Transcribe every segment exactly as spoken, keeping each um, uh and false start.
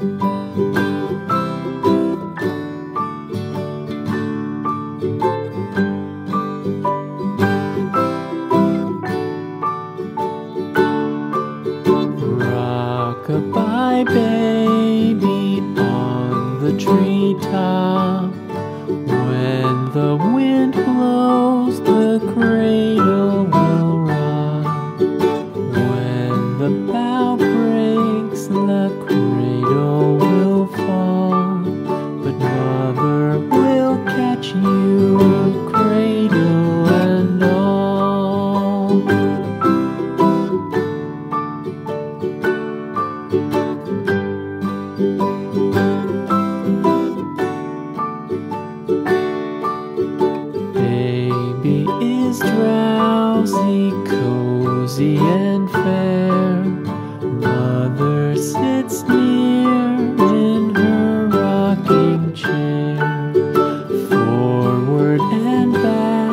Rock-a-bye, baby, on the treetop. When the wind blows, the cradle will rock. When the bough breaks, the cradle will fall. But mother will catch you, cradle and all. Baby is drowsy, cozy and fair. Mother sits near in her rocking chair. Forward and back,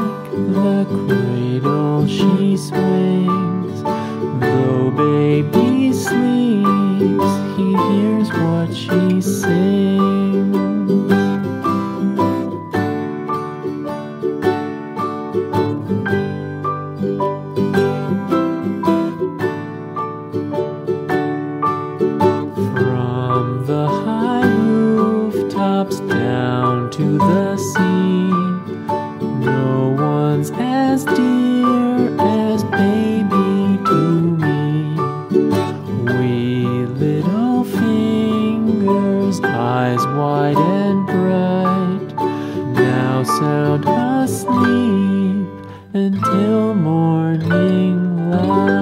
the cradle she swings. Though baby sleeps, he hears what she sings. From the high rooftops down to the sea, no one's as dear as baby to me. Wee little fingers, eyes wide and bright,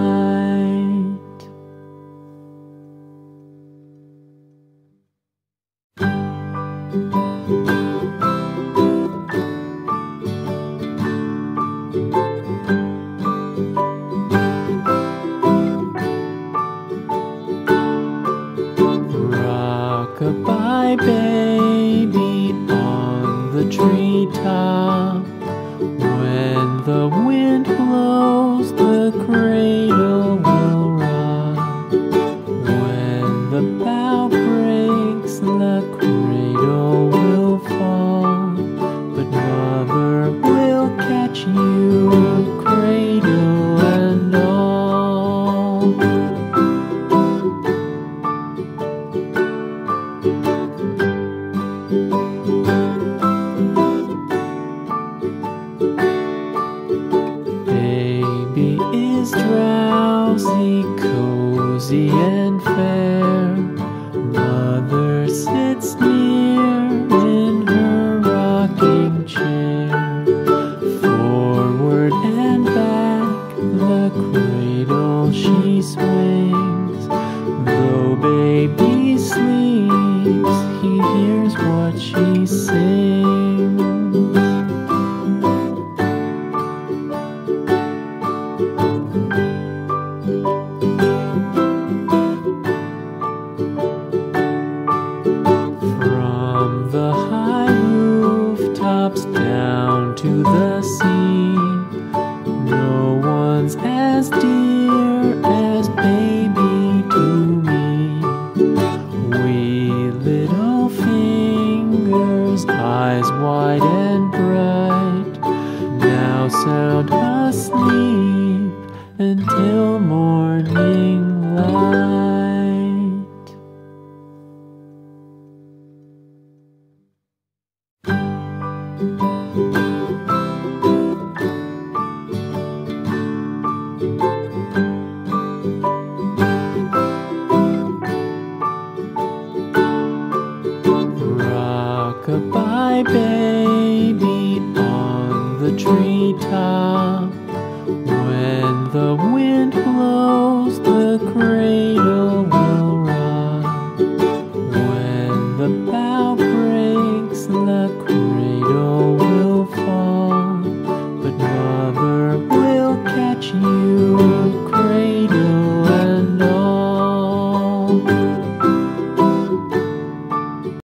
now sound asleep until morning light. Rock-a-bye, baby, on the treetop. When the wind blows, the cradle will rock. When the bough breaks, the cradle will fall. But mother will catch you, cradle and all. Baby is drowsy, cozy and fair. Mother sits near in her rocking chair. Forward and back, the cradle she swings. Though baby sleeps, he hears what she sings. Down to the sea, no one's as dear as baby to me. Wee little fingers, eyes wide and bright, now sound asleep until morning.